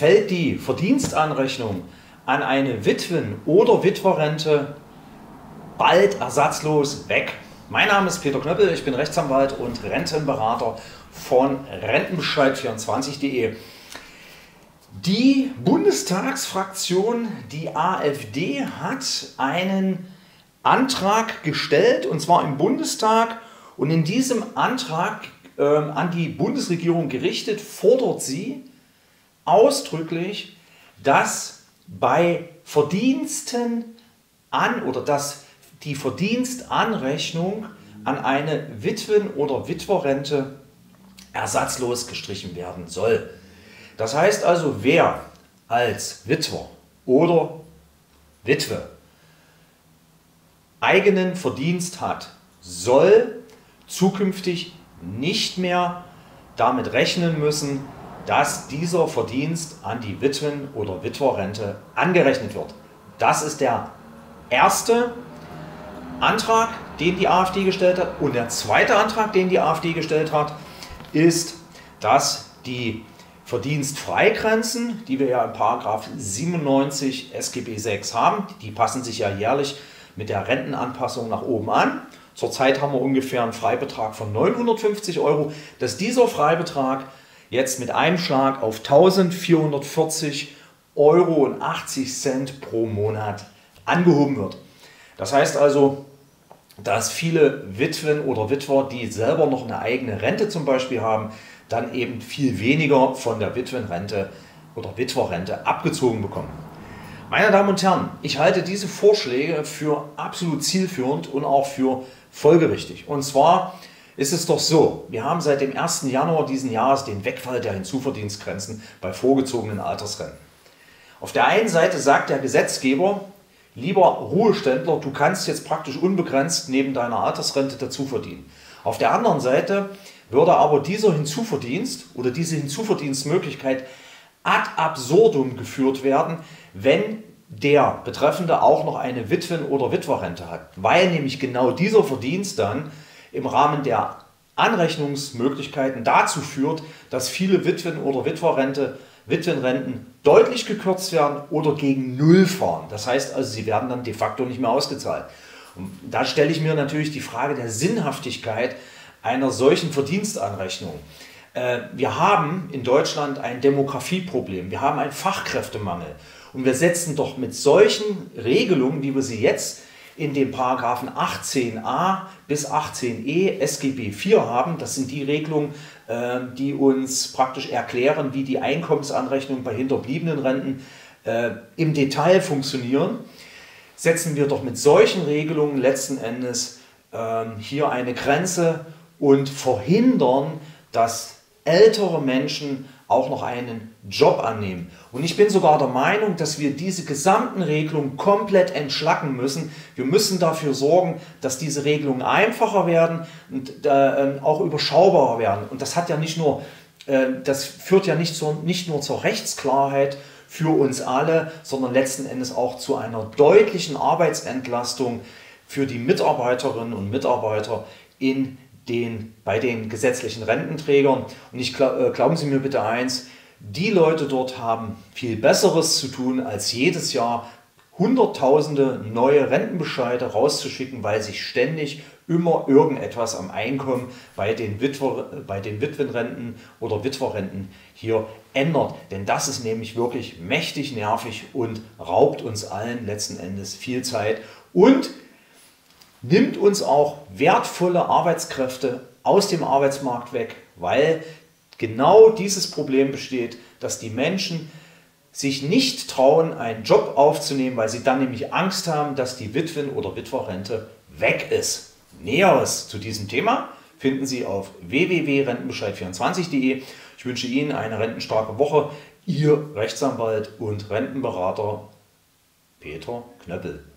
fällt die Verdienstanrechnung an eine Witwen- oder Witwerrente bald ersatzlos weg. Mein Name ist Peter Knöppel, ich bin Rechtsanwalt und Rentenberater von Rentenbescheid24.de. Die Bundestagsfraktion, die AfD, hat einen Antrag gestellt, und zwar im Bundestag, und in diesem Antrag an die Bundesregierung gerichtet, fordert sie ausdrücklich, dass bei Verdiensten an oder dass die Verdienstanrechnung an eine Witwen- oder Witwerrente ersatzlos gestrichen werden soll. Das heißt also, wer als Witwer oder Witwe eigenen Verdienst hat, soll zukünftig nicht mehr damit rechnen müssen, dass dieser Verdienst an die Witwen- oder Witwerrente angerechnet wird. Das ist der erste Antrag, den die AfD gestellt hat. Und der zweite Antrag, den die AfD gestellt hat, ist, dass die Verdienstfreigrenzen, die wir ja in § 97 SGB VI haben, die passen sich ja jährlich mit der Rentenanpassung nach oben an. Zurzeit haben wir ungefähr einen Freibetrag von 950 €, dass dieser Freibetrag jetzt mit einem Schlag auf 1440,80 € pro Monat angehoben wird. Das heißt also, dass viele Witwen oder Witwer, die selber noch eine eigene Rente zum Beispiel haben, dann eben viel weniger von der Witwenrente oder Witwerrente abgezogen bekommen. Meine Damen und Herren, ich halte diese Vorschläge für absolut zielführend und auch für folgerichtig. Und zwar ist es doch so, wir haben seit dem 1. Januar diesen Jahres den Wegfall der Hinzuverdienstgrenzen bei vorgezogenen Altersrenten. Auf der einen Seite sagt der Gesetzgeber: Lieber Ruheständler, du kannst jetzt praktisch unbegrenzt neben deiner Altersrente dazu verdienen. Auf der anderen Seite würde aber dieser Hinzuverdienst oder diese Hinzuverdienstmöglichkeit ad absurdum geführt werden, wenn der Betreffende auch noch eine Witwen- oder Witwerrente hat, weil nämlich genau dieser Verdienst dann im Rahmen der Anrechnungsmöglichkeiten dazu führt, dass viele Witwen- oder Witwenrenten deutlich gekürzt werden oder gegen Null fahren. Das heißt also, sie werden dann de facto nicht mehr ausgezahlt. Und da stelle ich mir natürlich die Frage der Sinnhaftigkeit einer solchen Verdienstanrechnung. Wir haben in Deutschland ein Demografieproblem, wir haben einen Fachkräftemangel, und wir setzen doch mit solchen Regelungen, wie wir sie jetzt in den Paragraphen 18a bis 18e SGB IV haben, das sind die Regelungen, die uns praktisch erklären, wie die Einkommensanrechnung bei Hinterbliebenenrenten im Detail funktionieren, setzen wir doch mit solchen Regelungen letzten Endes hier eine Grenze und verhindern, dass ältere Menschen auch noch einen Job annehmen. Und ich bin sogar der Meinung, dass wir diese gesamten Regelungen komplett entschlacken müssen. Wir müssen dafür sorgen, dass diese Regelungen einfacher werden und auch überschaubarer werden. Und das hat ja nicht nur, das führt ja nicht nur zur Rechtsklarheit für uns alle, sondern letzten Endes auch zu einer deutlichen Arbeitsentlastung für die Mitarbeiterinnen und Mitarbeiter in bei den gesetzlichen Rententrägern. Und glauben Sie mir bitte eins, die Leute dort haben viel Besseres zu tun, als jedes Jahr Hunderttausende neue Rentenbescheide rauszuschicken, weil sich ständig immer irgendetwas am Einkommen bei den Witwenrenten oder Witwerrenten hier ändert. Denn das ist nämlich wirklich mächtig nervig und raubt uns allen letzten Endes viel Zeit und nimmt uns auch wertvolle Arbeitskräfte aus dem Arbeitsmarkt weg, weil genau dieses Problem besteht, dass die Menschen sich nicht trauen, einen Job aufzunehmen, weil sie dann nämlich Angst haben, dass die Witwen- oder Witwerrente weg ist. Näheres zu diesem Thema finden Sie auf www.rentenbescheid24.de. Ich wünsche Ihnen eine rentenstarke Woche. Ihr Rechtsanwalt und Rentenberater Peter Knöppel.